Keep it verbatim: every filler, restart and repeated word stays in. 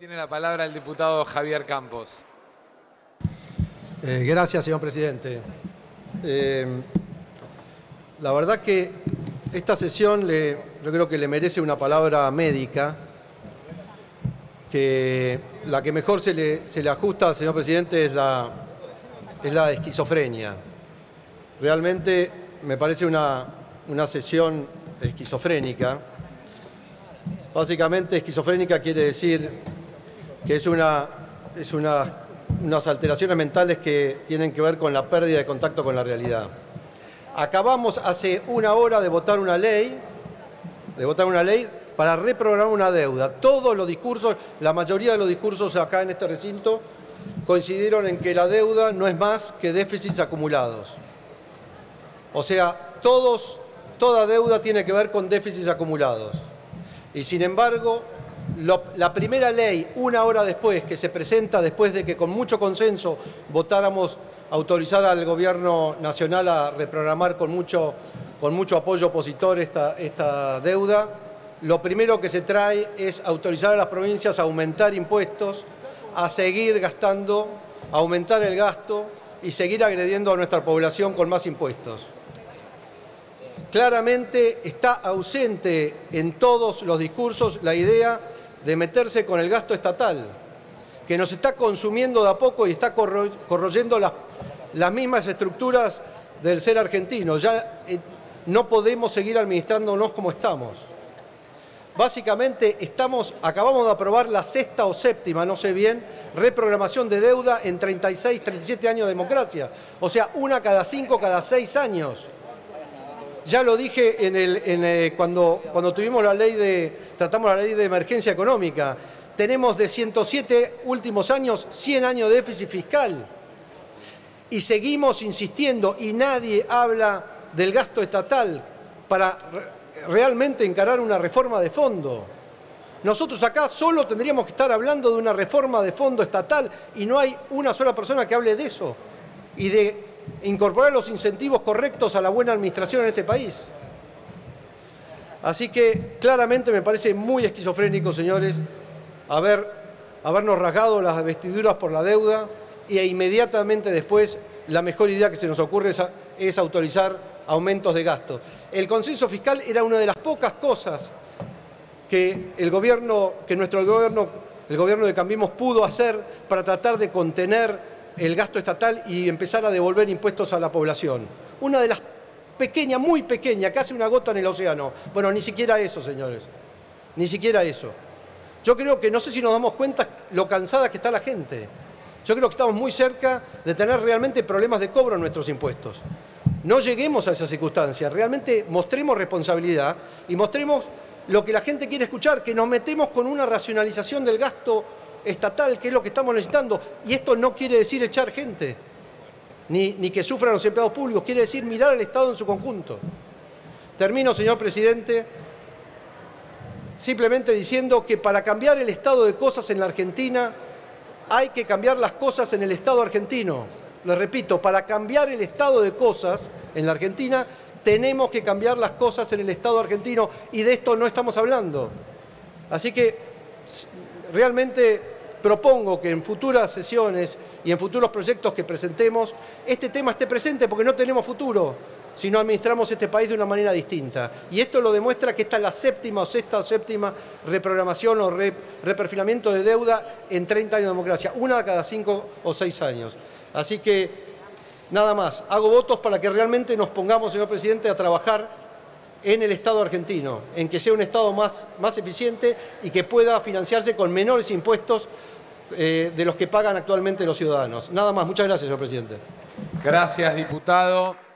Tiene la palabra el diputado Javier Campos. Eh, gracias, señor presidente. Eh, la verdad que esta sesión le, yo creo que le merece una palabra médica, que la que mejor se le, se le ajusta, señor presidente, es la, es la esquizofrenia. Realmente me parece una, una sesión esquizofrénica. Básicamente, esquizofrénica quiere decir que es, una, es una, unas alteraciones mentales que tienen que ver con la pérdida de contacto con la realidad. Acabamos hace una hora de votar una ley, de votar una ley para reprogramar una deuda. Todos los discursos, la mayoría de los discursos acá en este recinto, coincidieron en que la deuda no es más que déficits acumulados. O sea, todos, toda deuda tiene que ver con déficits acumulados. Y sin embargo, la primera ley, una hora después, que se presenta después de que con mucho consenso votáramos autorizar al Gobierno Nacional a reprogramar con mucho, con mucho apoyo opositor esta, esta deuda, lo primero que se trae es autorizar a las provincias a aumentar impuestos, a seguir gastando, a aumentar el gasto y seguir agrediendo a nuestra población con más impuestos. Claramente está ausente en todos los discursos la idea de meterse con el gasto estatal, que nos está consumiendo de a poco y está corroyendo las, las mismas estructuras del ser argentino. Ya eh, no podemos seguir administrándonos como estamos. Básicamente estamos, acabamos de aprobar la sexta o séptima, no sé bien, reprogramación de deuda en treinta y seis, treinta y siete años de democracia. O sea, una cada cinco, cada seis años. Ya lo dije en el, en el, cuando, cuando tuvimos la ley de, tratamos la ley de emergencia económica. Tenemos de ciento siete últimos años, cien años de déficit fiscal. Y seguimos insistiendo y nadie habla del gasto estatal para realmente encarar una reforma de fondo. Nosotros acá solo tendríamos que estar hablando de una reforma de fondo estatal y no hay una sola persona que hable de eso y de incorporar los incentivos correctos a la buena administración en este país. Así que claramente me parece muy esquizofrénico, señores, haber, habernos rasgado las vestiduras por la deuda e inmediatamente después la mejor idea que se nos ocurre es, es autorizar aumentos de gastos. El consenso fiscal era una de las pocas cosas que el gobierno, que nuestro gobierno, el gobierno de Cambiemos pudo hacer para tratar de contener el gasto estatal y empezar a devolver impuestos a la población. Una de las pequeñas, muy pequeña, casi una gota en el océano. Bueno, ni siquiera eso, señores. Ni siquiera eso. Yo creo que, no sé si nos damos cuenta lo cansada que está la gente. Yo creo que estamos muy cerca de tener realmente problemas de cobro en nuestros impuestos. No lleguemos a esas circunstancias. Realmente mostremos responsabilidad y mostremos lo que la gente quiere escuchar, que nos metemos con una racionalización del gasto estatal, que es lo que estamos necesitando. Y esto no quiere decir echar gente, ni, ni que sufran los empleados públicos, quiere decir mirar al Estado en su conjunto. Termino, señor presidente, simplemente diciendo que para cambiar el estado de cosas en la Argentina hay que cambiar las cosas en el Estado argentino. Lo repito, para cambiar el estado de cosas en la Argentina tenemos que cambiar las cosas en el Estado argentino y de esto no estamos hablando. Así que realmente propongo que en futuras sesiones y en futuros proyectos que presentemos, este tema esté presente porque no tenemos futuro si no administramos este país de una manera distinta. Y esto lo demuestra que esta es la séptima o sexta o séptima reprogramación o re, reperfilamiento de deuda en treinta años de democracia, una cada cinco o seis años. Así que nada más, hago votos para que realmente nos pongamos, señor presidente, a trabajar en el Estado argentino, en que sea un Estado más, más eficiente y que pueda financiarse con menores impuestos eh, de los que pagan actualmente los ciudadanos. Nada más. Muchas gracias, señor presidente. Gracias, diputado.